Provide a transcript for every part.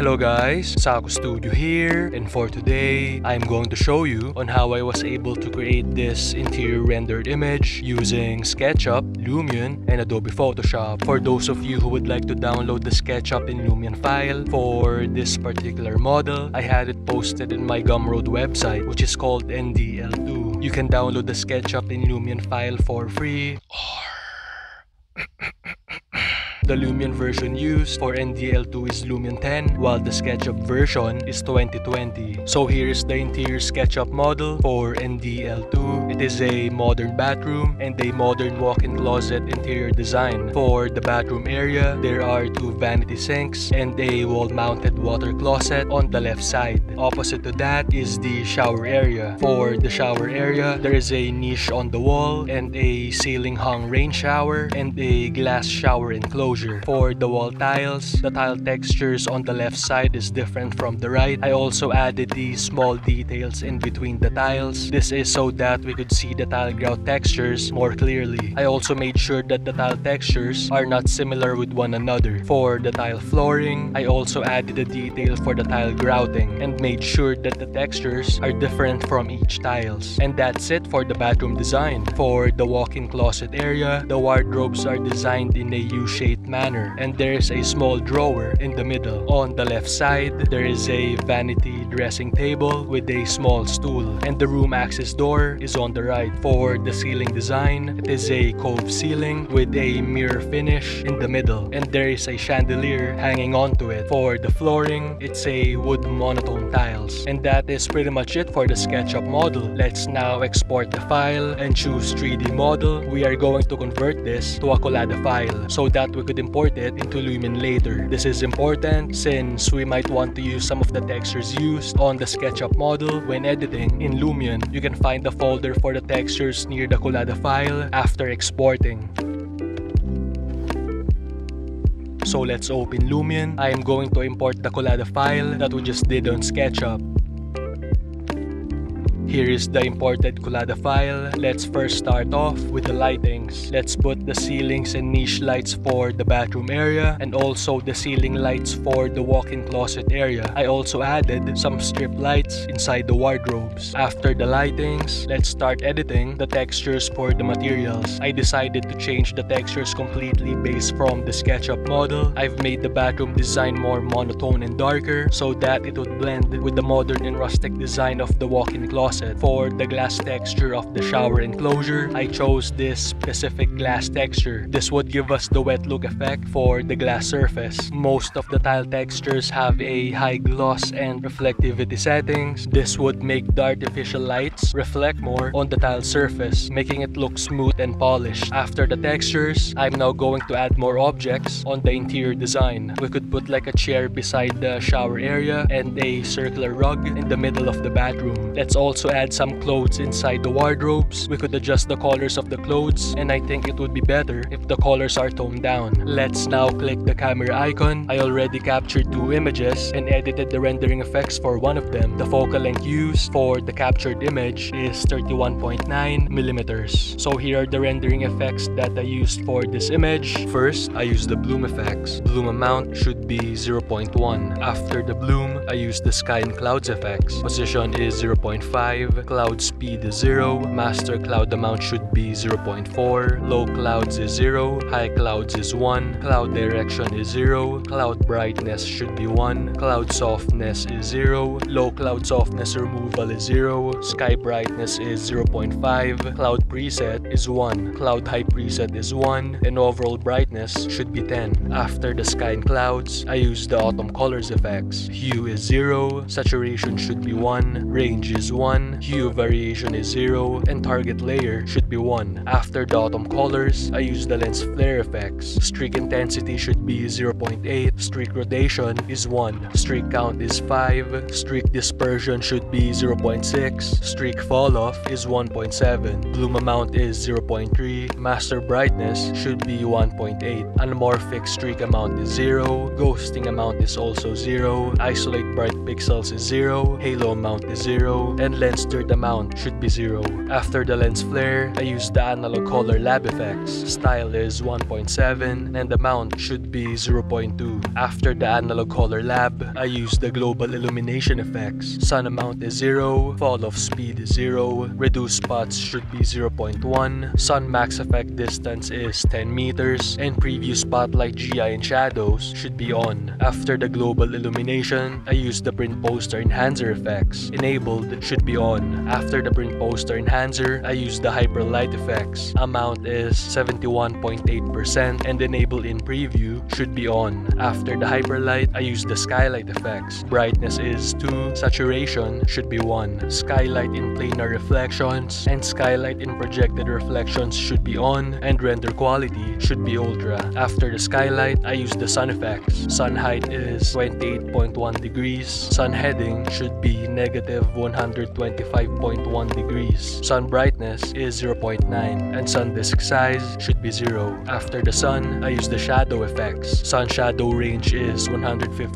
Hello guys, SA-QU Studio here, and for today, I'm going to show you on how I was able to create this interior rendered image using SketchUp, Lumion, and Adobe Photoshop. For those of you who would like to download the SketchUp and Lumion file for this particular model, I had it posted in my Gumroad website, which is called NDL2. You can download the SketchUp and Lumion file for free. The Lumion version used for NDL2 is Lumion 10, while the SketchUp version is 2020. So here is the interior SketchUp model for NDL2. It is a modern bathroom and a modern walk-in closet interior design. For the bathroom area, there are two vanity sinks and a wall-mounted water closet on the left side. Opposite to that is the shower area. For the shower area, there is a niche on the wall and a ceiling-hung rain shower and a glass shower enclosure. For the wall tiles, the tile textures on the left side is different from the right. I also added these small details in between the tiles. This is so that we could see the tile grout textures more clearly. I also made sure that the tile textures are not similar with one another. For the tile flooring, I also added a detail for the tile grouting and made sure that the textures are different from each tiles. And that's it for the bathroom design. For the walk-in closet area, the wardrobes are designed in a U-shaped manner, and there is a small drawer in the middle. On the left side, there is a vanity dressing table with a small stool, and the room access door is on the right. For the ceiling design, it is a cove ceiling with a mirror finish in the middle, and there is a chandelier hanging onto it. For the flooring, it's a wood monotone tiles. And that is pretty much it for the SketchUp model. Let's now export the file and choose 3D model. We are going to convert this to a COLLADA file so that we could import it into Lumion later. This is important since we might want to use some of the textures used on the SketchUp model when editing in Lumion. You can find the folder for the textures near the COLLADA file after exporting. So let's open Lumion. I am going to import the COLLADA file that we just did on SketchUp. Here is the imported COLLADA file. Let's first start off with the lightings. Let's put the ceilings and niche lights for the bathroom area and also the ceiling lights for the walk-in closet area. I also added some strip lights inside the wardrobes. After the lightings, let's start editing the textures for the materials. I decided to change the textures completely based from the SketchUp model. I've made the bathroom design more monotone and darker so that it would blend with the modern and rustic design of the walk-in closet. For the glass texture of the shower enclosure, I chose this specific glass texture. This would give us the wet look effect for the glass surface. Most of the tile textures have a high gloss and reflectivity settings. This would make the artificial lights reflect more on the tile surface, making it look smooth and polished. After the textures, I'm now going to add more objects on the interior design. We could put like a chair beside the shower area and a circular rug in the middle of the bathroom. Let's also add some clothes inside the wardrobes. We could adjust the colors of the clothes, and I think it would be better if the colors are toned down. Let's now click the camera icon. I already captured two images and edited the rendering effects for one of them. The focal length used for the captured image is 31.9 millimeters. So here are the rendering effects that I used for this image. First, I used the bloom effects. Bloom amount should be 0.1. After the bloom, I used the sky and clouds effects. Position is 0.5. Cloud speed is 0, master cloud amount should be 0.4, low clouds is 0, high clouds is 1, cloud direction is 0, cloud brightness should be 1, cloud softness is 0, low cloud softness removal is 0, sky brightness is 0.5, cloud preset is 1, cloud high preset is 1, and overall brightness should be 10. After the sky and clouds, I use the autumn colors effects. Hue is 0, saturation should be 1, range is 1, hue variation is 0, and target layer should be 1. After the autumn colors, I use the lens flare effects. Streak intensity should be 0.8, streak rotation is 1, streak count is 5, streak dispersion should be 0.6, streak falloff is 1.7, bloom amount is 0.3, master brightness should be 1.8, anamorphic streak amount is 0, ghosting amount is also 0, isolate brightness white pixels is 0, halo amount is 0, and lens dirt amount should be 0. After the lens flare, I use the analog color lab effects. Style is 1.7 and amount should be 0.2. After the analog color lab, I use the global illumination effects. Sun amount is 0, fall off speed is 0, reduce spots should be 0.1, sun max effect distance is 10 meters, and preview spotlight GI and shadows should be on. After the global illumination, I use the print poster enhancer effects. Enabled should be on. After the print poster enhancer, I use the hyper light effects. Amount is 71.8% and enable in preview should be on. After the hyper light, I use the skylight effects. Brightness is 2, saturation should be 1. Skylight in planar reflections and skylight in projected reflections should be on, and render quality should be ultra. After the skylight, I use the sun effects. Sun height is 28.1 degrees. Sun heading should be negative 125.1 degrees. Sun brightness is 0.9 and sun disk size should be 0. After the sun, I use the shadow effects. Sun shadow range is 156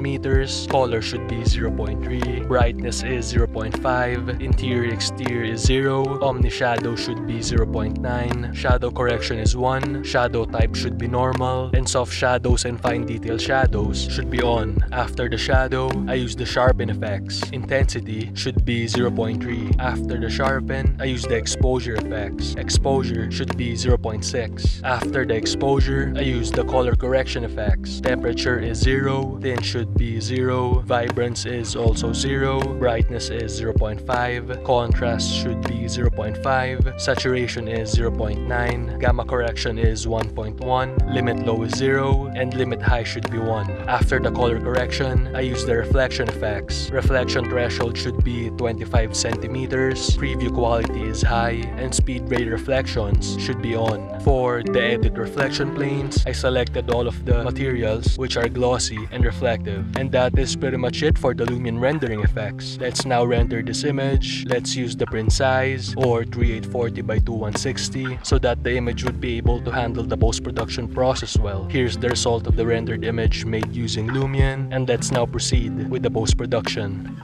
meters. Color should be 0.3. Brightness is 0.5. Interior exterior is 0. Omni shadow should be 0.9. Shadow correction is 1. Shadow type should be normal, and soft shadows and fine detail shadows should be on. After the shadow, I use the sharpen effects. Intensity should be 0.3. After the sharpen, I use the exposure effects. Exposure should be 0.6. After the exposure, I use the color correction effects. Temperature is 0, tint should be 0, vibrance is also 0, brightness is 0.5, contrast should be 0.5, saturation is 0.9, gamma correction is 1.1, limit low is 0, and limit high should be 1. After the color correction, I use the reflection effects. Reflection threshold should be 25 centimeters, preview quality is high, and speed rate reflections should be on. For the edit reflection planes, I selected all of the materials which are glossy and reflective. And that is pretty much it for the Lumion rendering effects. Let's now render this image. Let's use the print size, or 3840 by 2160, so that the image would be able to handle the post-production process well. Here's the result of the rendered image made using Lumion, and let's now proceed with the post-production.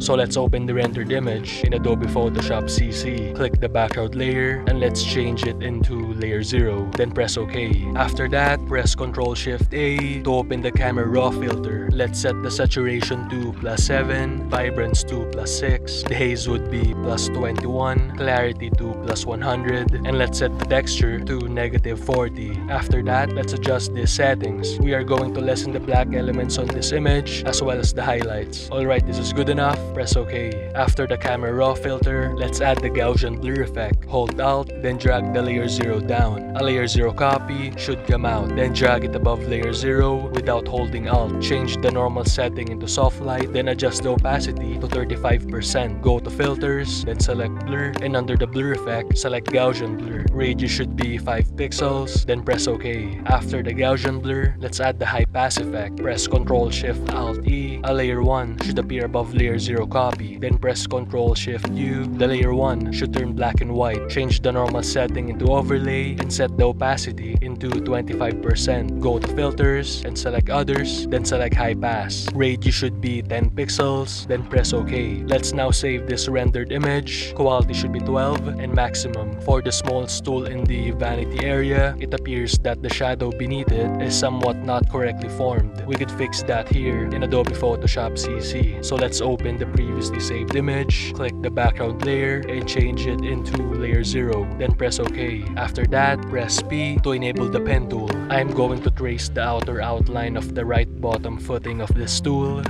So let's open the rendered image in Adobe Photoshop CC, click the background layer, and let's change it into layer 0, then press OK. After that, press Ctrl-Shift-A to open the camera raw filter. Let's set the saturation to +7, vibrance to +6, the haze would be +21, clarity to +100, and let's set the texture to -40. After that, let's adjust these settings. We are going to lessen the black elements on this image as well as the highlights. Alright, this is good enough. Press OK. After the camera raw filter, let's add the Gaussian blur effect. Hold Alt, then drag the layer 0 down. A layer 0 copy should come out. Then drag it above layer 0 without holding Alt. Change the normal setting into soft light, then adjust the opacity to 35%. Go to filters, then select blur, and under the blur effect, select Gaussian blur. Radius should be 5 pixels, then press OK. After the Gaussian blur, let's add the high pass effect. Press Ctrl-Shift-Alt-E. A layer 1 should appear above layer 0 copy, then press Ctrl-Shift-U. The layer 1 should turn black and white. Change the normal setting into overlay and set the opacity into 25%. Go to filters and select others, then select high pass. Radius should be 10 pixels, then press OK. Let's now save this rendered image. Quality should be 12 and maximum. For the small stool in the vanity area, it appears that the shadow beneath it is somewhat not correctly formed. We could fix that here in Adobe Photoshop CC. So let's open the previously saved image, click the background layer, and change it into layer 0, then press OK. After that, press P to enable the pen tool. I'm going to trace the outer outline of the right bottom footing of this tool.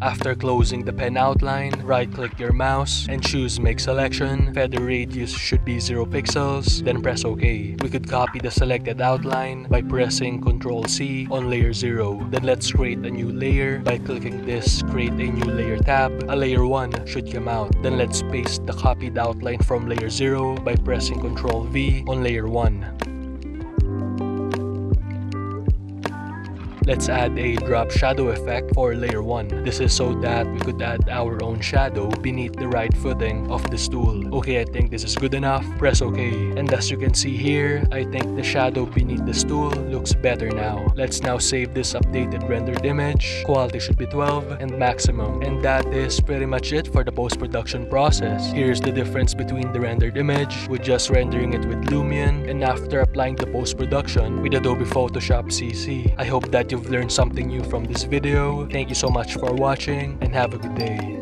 After closing the pen outline, right-click your mouse and choose Make Selection. Feather radius should be 0 pixels, then press OK. We could copy the selected outline by pressing Ctrl-C on layer 0. Then let's create a new layer by clicking this Create a New Layer tab. A layer 1 should come out. Then let's paste the copied outline from layer 0 by pressing Ctrl-V on layer 1. Let's add a drop shadow effect for layer 1. This is so that we could add our own shadow beneath the right footing of the stool. Okay, I think this is good enough. Press OK. And as you can see here, I think the shadow beneath the stool looks better now. Let's now save this updated rendered image. Quality should be 12 and maximum. And that is pretty much it for the post-production process. Here's the difference between the rendered image with just rendering it with Lumion and after applying the post-production with Adobe Photoshop CC. I hope that you've learned something new from this video. Thank you so much for watching and have a good day.